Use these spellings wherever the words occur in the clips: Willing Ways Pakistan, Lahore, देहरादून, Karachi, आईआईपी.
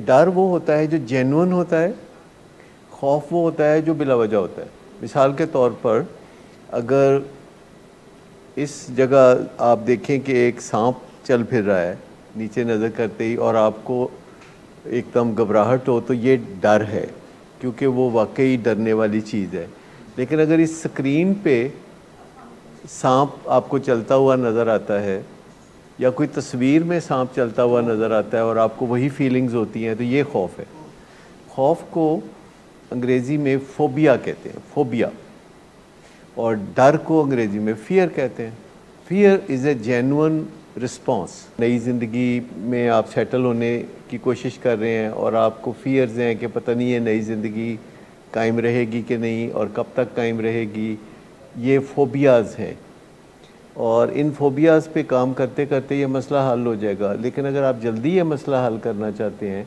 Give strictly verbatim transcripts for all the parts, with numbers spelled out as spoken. डर वो होता है जो जेन्युइन होता है, खौफ वो होता है जो बिलावजह होता है। मिसाल के तौर पर अगर इस जगह आप देखें कि एक सांप चल फिर रहा है नीचे नज़र करते ही और आपको एकदम घबराहट हो तो ये डर है क्योंकि वो वाकई डरने वाली चीज़ है। लेकिन अगर इस स्क्रीन पे सांप आपको चलता हुआ नज़र आता है या कोई तस्वीर में सांप चलता हुआ नज़र आता है और आपको वही फीलिंग्स होती हैं तो ये खौफ है। खौफ को अंग्रेज़ी में फोबिया कहते हैं, फोबिया, और डर को अंग्रेज़ी में फ़ियर कहते हैं। Fear is a genuine response. नई ज़िंदगी में आप सेटल होने की कोशिश कर रहे हैं और आपको फ़ियर्स हैं कि पता नहीं ये नई ज़िंदगी कायम रहेगी कि नहीं और कब तक कायम रहेगी, ये फोबियाज़ हैं। और इन फोबियाज़ पे काम करते करते ये मसला हल हो जाएगा। लेकिन अगर आप जल्दी ये मसला हल करना चाहते हैं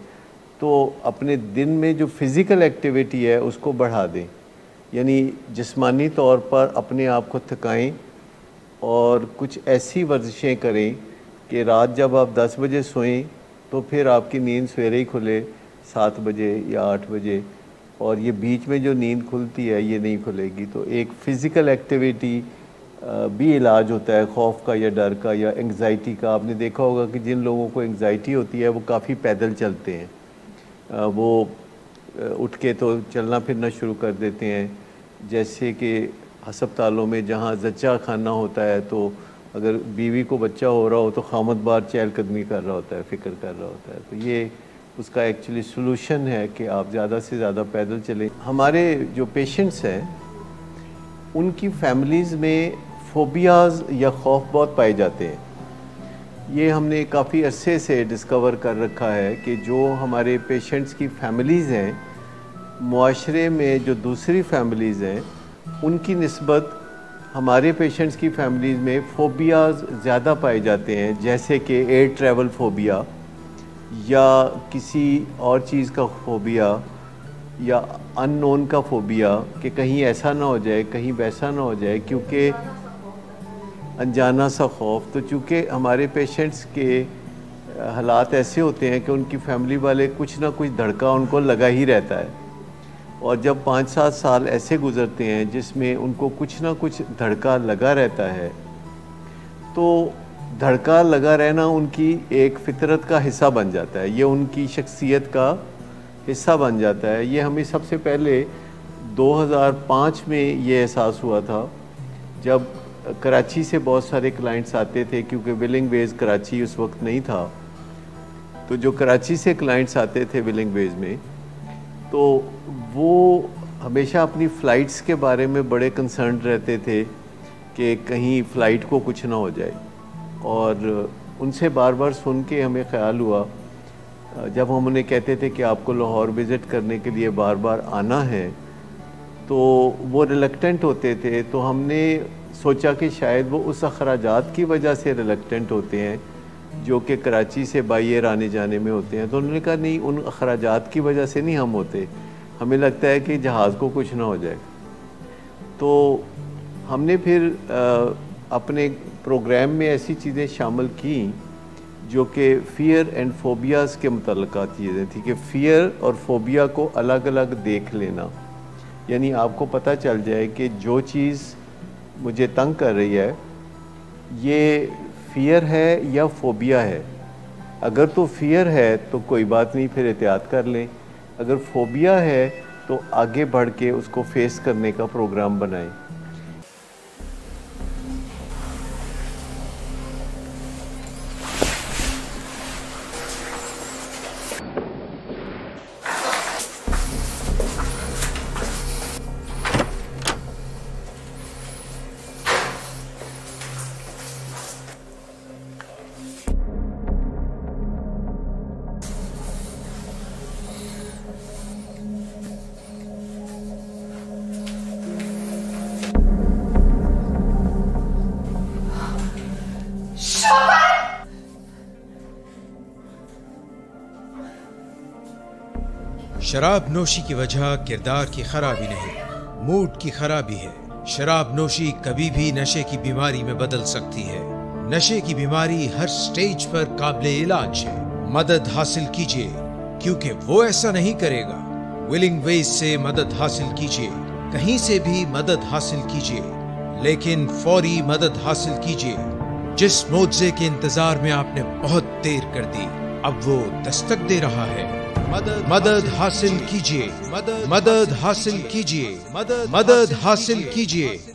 तो अपने दिन में जो फ़िज़िकल एक्टिविटी है उसको बढ़ा दें, यानी जिस्मानी तौर पर अपने आप को थकाएं और कुछ ऐसी वर्जिशें करें कि रात जब आप दस बजे सोएं तो फिर आपकी नींद सवेरे ही खुले सात बजे या आठ बजे, और ये बीच में जो नींद खुलती है ये नहीं खुलेगी। तो एक फ़िज़िकल एक्टिविटी भी इलाज होता है खौफ का या डर का या एंग्जाइटी का। आपने देखा होगा कि जिन लोगों को एंग्जाइटी होती है वो काफ़ी पैदल चलते हैं, वो उठ के तो चलना फिरना शुरू कर देते हैं। जैसे कि हस्पतालों में जहाँ जच्चा खाना होता है तो अगर बीवी को बच्चा हो रहा हो तो खामद बार चहलकदमी कर रहा होता है, फ़िक्र कर रहा होता है। तो ये उसका एक्चुअली सलूशन है कि आप ज़्यादा से ज़्यादा पैदल चलें। हमारे जो पेशेंट्स हैं उनकी फैमिलीज़ में फोबियाज़ या खौफ बहुत पाए जाते हैं। ये हमने काफ़ी अरसे से डिस्कवर कर रखा है कि जो हमारे पेशेंट्स की फैमिलीज़ हैं, मुआशरे में जो दूसरी फैमिलीज़ हैं उनकी निस्बत हमारे पेशेंट्स की फैमिलीज़ में फोबियाज़ ज़्यादा पाए जाते हैं, जैसे कि एयर ट्रैवल फोबिया या किसी और चीज़ का फोबिया या अननोन का फोबिया कि कहीं ऐसा ना हो जाए कहीं वैसा ना हो जाए, क्योंकि अनजाना सा खौफ। तो चूँकि हमारे पेशेंट्स के हालात ऐसे होते हैं कि उनकी फैमिली वाले कुछ ना कुछ धड़का उनको लगा ही रहता है, और जब पाँच सात साल ऐसे गुज़रते हैं जिसमें उनको कुछ ना कुछ धड़का लगा रहता है तो धड़का लगा रहना उनकी एक फ़ितरत का हिस्सा बन जाता है, ये उनकी शख्सियत का हिस्सा बन जाता है। ये हमें सबसे पहले दो हज़ार पाँच में ये एहसास हुआ था जब कराची से बहुत सारे क्लाइंट्स आते थे, क्योंकि विलिंग वेज़ कराची उस वक्त नहीं था। तो जो कराची से क्लाइंट्स आते थे विलिंग वेज़ में तो वो हमेशा अपनी फ़्लाइट्स के बारे में बड़े कंसर्न रहते थे कि कहीं फ़्लाइट को कुछ ना हो जाए, और उनसे बार बार सुन के हमें ख़्याल हुआ जब हम उन्हें कहते थे कि आपको लाहौर विज़िट करने के लिए बार बार आना है तो वो रिलक्टेंट होते थे। तो हमने सोचा कि शायद वो उस अखराजात की वजह से रिलक्टेंट होते हैं जो कि कराची से बाई एयर आने जाने में होते हैं। तो उन्होंने कहा नहीं, उन अखराजात की वजह से नहीं हम होते, हमें लगता है कि जहाज़ को कुछ ना हो जाए। तो हमने फिर आ, अपने प्रोग्राम में ऐसी चीज़ें शामिल की जो कि फ़ियर एंड फोबियाज़ के मुतल्लिक़ चीज़ें थी, कि फ़ियर और फोबिया को अलग अलग देख लेना, यानी आपको पता चल जाए कि जो चीज़ मुझे तंग कर रही है ये फ़ियर है या फोबिया है। अगर तो फ़ियर है तो कोई बात नहीं, फिर एहतियात कर लें। अगर फोबिया है तो आगे बढ़ के उसको फेस करने का प्रोग्राम बनाएं। शराब नोशी की वजह किरदार की खराबी नहीं, मूड की खराबी है। शराब नोशी कभी भी नशे की बीमारी में बदल सकती है। नशे की बीमारी हर स्टेज पर काबिल इलाज है। मदद हासिल कीजिए क्योंकि वो ऐसा नहीं करेगा। विलिंग वेज से मदद हासिल कीजिए, कहीं से भी मदद हासिल कीजिए, लेकिन फौरी मदद हासिल कीजिए। जिस मोज़े के इंतजार में आपने बहुत देर कर दी, अब वो दस्तक दे रहा है। मदद मदद हासिल कीजिए, मदद मदद हासिल कीजिए, मदद मदद हासिल कीजिए।